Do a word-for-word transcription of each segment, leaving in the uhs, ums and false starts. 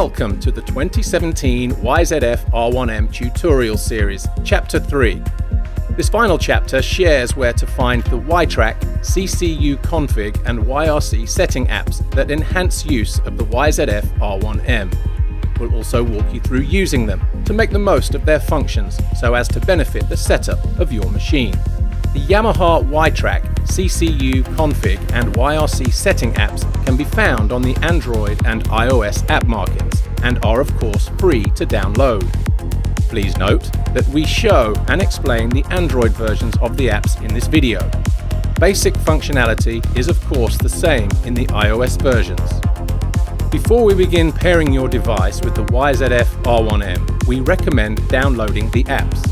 Welcome to the twenty seventeen Y Z F R one M tutorial series, Chapter three. This final chapter shares where to find the YTrack, C C U Config and Y R C setting apps that enhance use of the Y Z F R one M. We'll also walk you through using them to make the most of their functions so as to benefit the setup of your machine. The Yamaha YTrack, C C U Config and Y R C setting apps can be found on the Android and iOS app markets and are of course free to download. Please note that we show and explain the Android versions of the apps in this video. Basic functionality is of course the same in the iOS versions. Before we begin pairing your device with the Y Z F R one M, we recommend downloading the apps.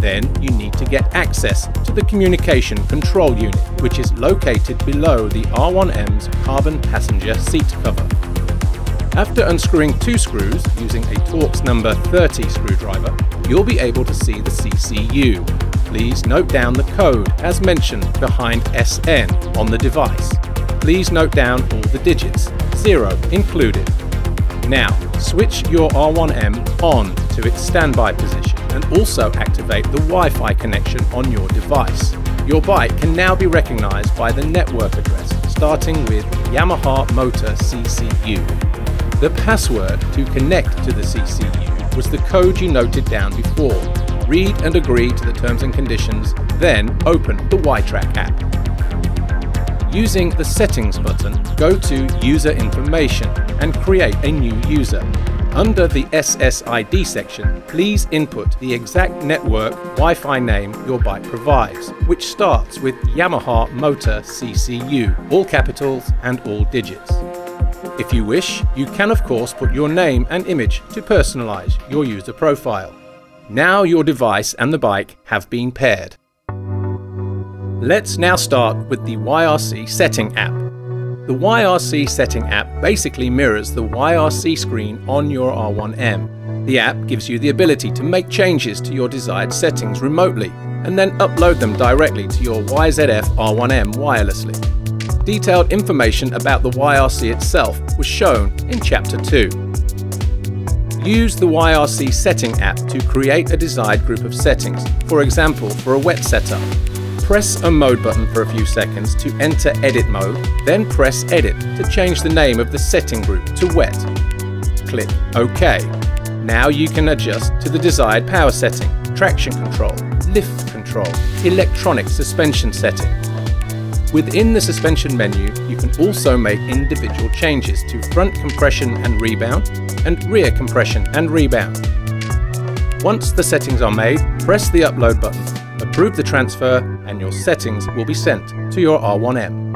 Then you need to get access to the Communication Control Unit, which is located below the R one M's carbon passenger seat cover. After unscrewing two screws using a Torx number thirty screwdriver, you'll be able to see the C C U. Please note down the code as mentioned behind S N on the device. Please note down all the digits, zero included. Now, switch your R one M on to its standby position and also activate the Wi-Fi connection on your device. Your bike can now be recognized by the network address, starting with Yamaha Motor C C U. The password to connect to the C C U was the code you noted down before. Read and agree to the terms and conditions, then open the YTrack app. Using the Settings button, go to User Information and create a new user. Under the S S I D section, please input the exact network Wi-Fi name your bike provides, which starts with Yamaha Motor C C U, all capitals and all digits. If you wish, you can of course put your name and image to personalize your user profile. Now your device and the bike have been paired. Let's now start with the Y R C setting app. The Y R C setting app basically mirrors the Y R C screen on your R one M. The app gives you the ability to make changes to your desired settings remotely and then upload them directly to your Y Z F R one M wirelessly. Detailed information about the Y R C itself was shown in Chapter two. Use the Y R C setting app to create a desired group of settings, for example for a wet setup. Press a mode button for a few seconds to enter edit mode, then press edit to change the name of the setting group to wet. Click OK. Now you can adjust to the desired power setting, traction control, lift control, electronic suspension setting. Within the suspension menu, you can also make individual changes to front compression and rebound and rear compression and rebound. Once the settings are made, press the upload button. Approve the transfer and your settings will be sent to your R one M.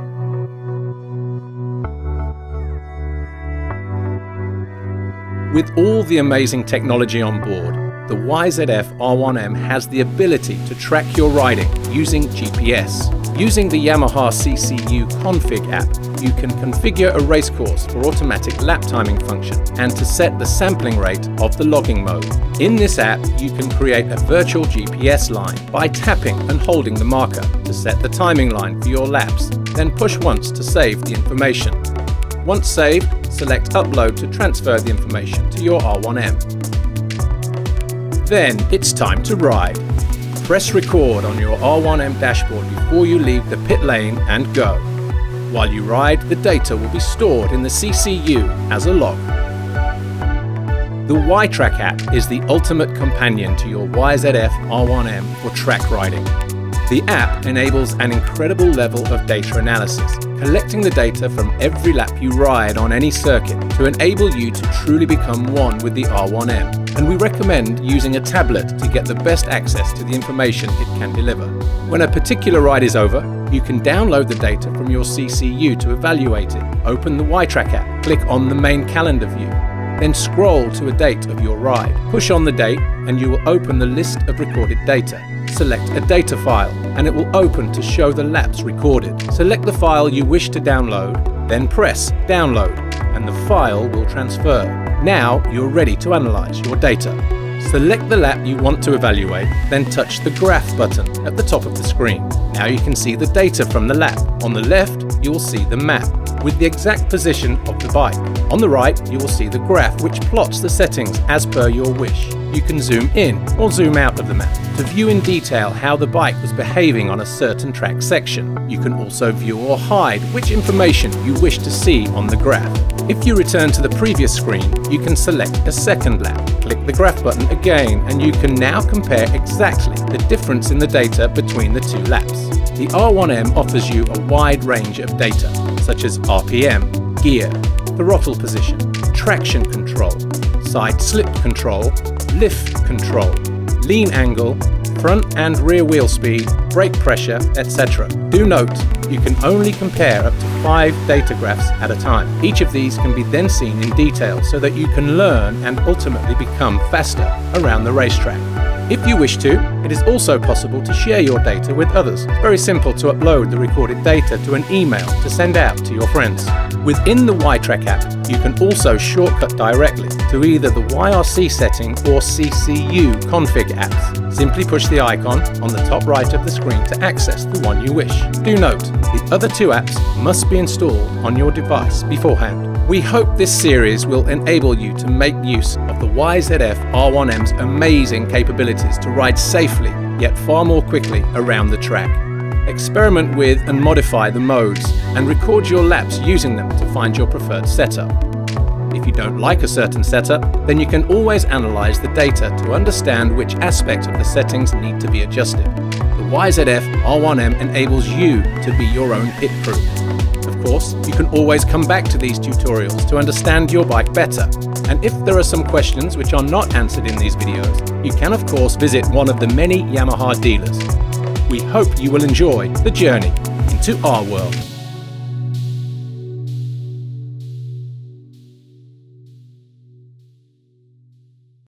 With all the amazing technology on board, the Y Z F R one M has the ability to track your riding using G P S. Using the Yamaha C C U Config app, you can configure a race course for automatic lap timing function and to set the sampling rate of the logging mode. In this app, you can create a virtual G P S line by tapping and holding the marker to set the timing line for your laps, then push once to save the information. Once saved, select Upload to transfer the information to your R one M. Then it's time to ride. Press record on your R one M dashboard before you leave the pit lane and go. While you ride, the data will be stored in the C C U as a log. The YTrack app is the ultimate companion to your Y Z F R one M for track riding. The app enables an incredible level of data analysis, collecting the data from every lap you ride on any circuit to enable you to truly become one with the R one M, and we recommend using a tablet to get the best access to the information it can deliver. When a particular ride is over, you can download the data from your C C U to evaluate it. Open the YTrack app, click on the main calendar view, then scroll to a date of your ride. Push on the date and you will open the list of recorded data. Select a data file and it will open to show the laps recorded. Select the file you wish to download, then press download and the file will transfer. Now you're ready to analyze your data. Select the lap you want to evaluate, then touch the graph button at the top of the screen. Now you can see the data from the lap. On the left, you will see the map. with the exact position of the bike. On the right, you will see the graph which plots the settings as per your wish. You can zoom in or zoom out of the map to view in detail how the bike was behaving on a certain track section. You can also view or hide which information you wish to see on the graph. If you return to the previous screen, you can select a second lap. Click the graph button again and you can now compare exactly the difference in the data between the two laps. The R one M offers you a wide range of data, such as R P M, gear, throttle position, traction control, side slip control, lift control, lean angle, front and rear wheel speed, brake pressure, et cetera. Do note, you can only compare up to five data graphs at a time. Each of these can be then seen in detail so that you can learn and ultimately become faster around the racetrack. If you wish to, it is also possible to share your data with others. It's very simple to upload the recorded data to an email to send out to your friends. Within the YTrack app, you can also shortcut directly to either the Y R C setting or C C U-Config apps. Simply push the icon on the top right of the screen to access the one you wish. Do note, the other two apps must be installed on your device beforehand. We hope this series will enable you to make use of the Y Z F R one M's amazing capabilities to ride safely, yet far more quickly, around the track. Experiment with and modify the modes and record your laps using them to find your preferred setup. If you don't like a certain setup, then you can always analyze the data to understand which aspects of the settings need to be adjusted. The Y Z F R one M enables you to be your own pit crew. Of course, you can always come back to these tutorials to understand your bike better. And if there are some questions which are not answered in these videos, you can of course visit one of the many Yamaha dealers. We hope you will enjoy the journey into our world.